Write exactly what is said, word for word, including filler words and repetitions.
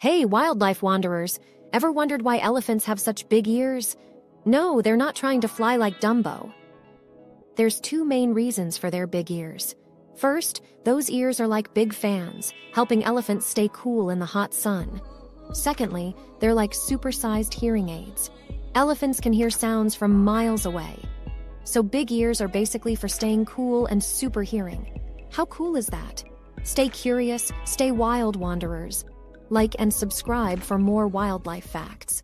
Hey, wildlife wanderers, ever wondered why elephants have such big ears? No, they're not trying to fly like Dumbo. There's two main reasons for their big ears. First, those ears are like big fans, helping elephants stay cool in the hot sun. Secondly, they're like supersized hearing aids. Elephants can hear sounds from miles away. So big ears are basically for staying cool and super hearing. How cool is that? Stay curious, stay wild, wanderers. Like and subscribe for more wildlife facts.